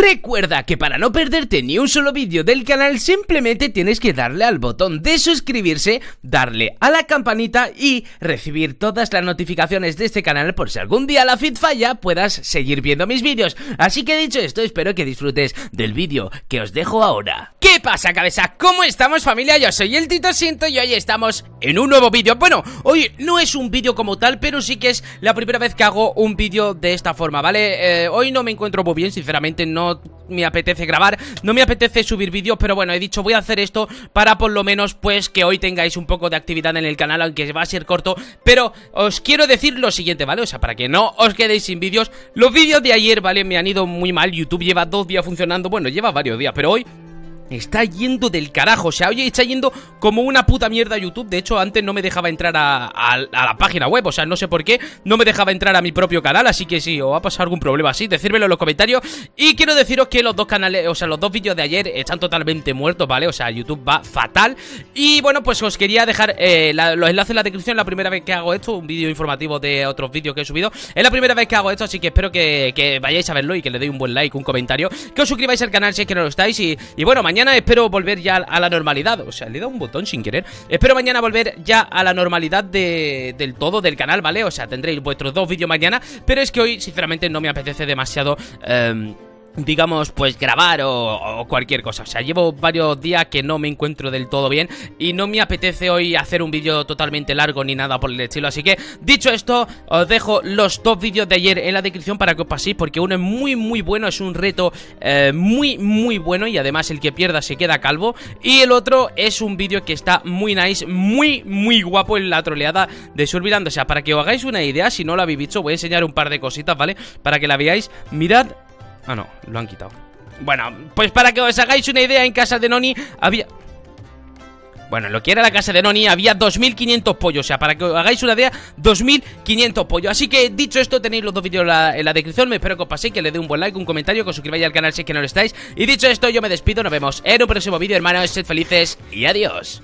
Recuerda que para no perderte ni un solo vídeo del canal simplemente tienes que darle al botón de suscribirse, darle a la campanita y recibir todas las notificaciones de este canal por si algún día la feed falla puedas seguir viendo mis vídeos. Así que dicho esto, espero que disfrutes del vídeo que os dejo ahora. ¿Qué pasa, cabeza? ¿Cómo estamos, familia? Yo soy el Tito Sinto y hoy estamos en un nuevo vídeo. Bueno, hoy no es un vídeo como tal, pero sí que es la primera vez que hago un vídeo de esta forma, ¿vale? Hoy no me encuentro muy bien, sinceramente no me apetece grabar, no me apetece subir vídeos, pero bueno, he dicho voy a hacer esto para por lo menos pues que hoy tengáis un poco de actividad en el canal, aunque va a ser corto, pero os quiero decir lo siguiente, ¿vale? O sea, para que no os quedéis sin vídeos, los vídeos de ayer, ¿vale? Me han ido muy mal, YouTube lleva 2 días funcionando, bueno, lleva varios días, pero hoy está yendo del carajo, o sea, oye, está yendo como una puta mierda a YouTube. De hecho, antes no me dejaba entrar a la página web, o sea, no sé por qué, no me dejaba entrar a mi propio canal, así que si os ha pasado algún problema así, decírmelo en los comentarios. Y quiero deciros que los dos canales, o sea, los dos vídeos de ayer están totalmente muertos, ¿vale? O sea, YouTube va fatal. Y bueno, pues os quería dejar los enlaces en la descripción, la primera vez que hago esto, un vídeo informativo de otros vídeos que he subido. Es la primera vez que hago esto, así que espero que vayáis a verlo y que le deis un buen like, un comentario, que os suscribáis al canal si es que no lo estáis. Y bueno, mañana espero volver ya a la normalidad. O sea, le he dado un botón sin querer. Espero mañana volver ya a la normalidad del todo del canal, ¿vale? O sea, tendréis vuestros 2 vídeos mañana. Pero es que hoy, sinceramente, no me apetece demasiado digamos, pues grabar o cualquier cosa. O sea, llevo varios días que no me encuentro del todo bien y no me apetece hoy hacer un vídeo totalmente largo ni nada por el estilo. Así que, dicho esto, os dejo los 2 vídeos de ayer en la descripción para que os paséis, porque uno es muy bueno, es un reto muy bueno, y además el que pierda se queda calvo. Y el otro es un vídeo que está muy nice, muy guapo, en la troleada de Survirando. O sea, para que os hagáis una idea, si no lo habéis visto, voy a enseñar un par de cositas, ¿vale? Para que la veáis, mirad. Ah, no, lo han quitado. Bueno, pues para que os hagáis una idea, en casa de Noni había... Bueno, lo que era la casa de Noni había 2.500 pollos, o sea, para que os hagáis una idea, 2.500 pollos. Así que, dicho esto, tenéis los 2 vídeos en la descripción. Me espero que os paséis, que le dé un buen like, un comentario, que os suscribáis al canal si es que no lo estáis. Y dicho esto, yo me despido, nos vemos en un próximo vídeo, hermanos, sed felices y adiós.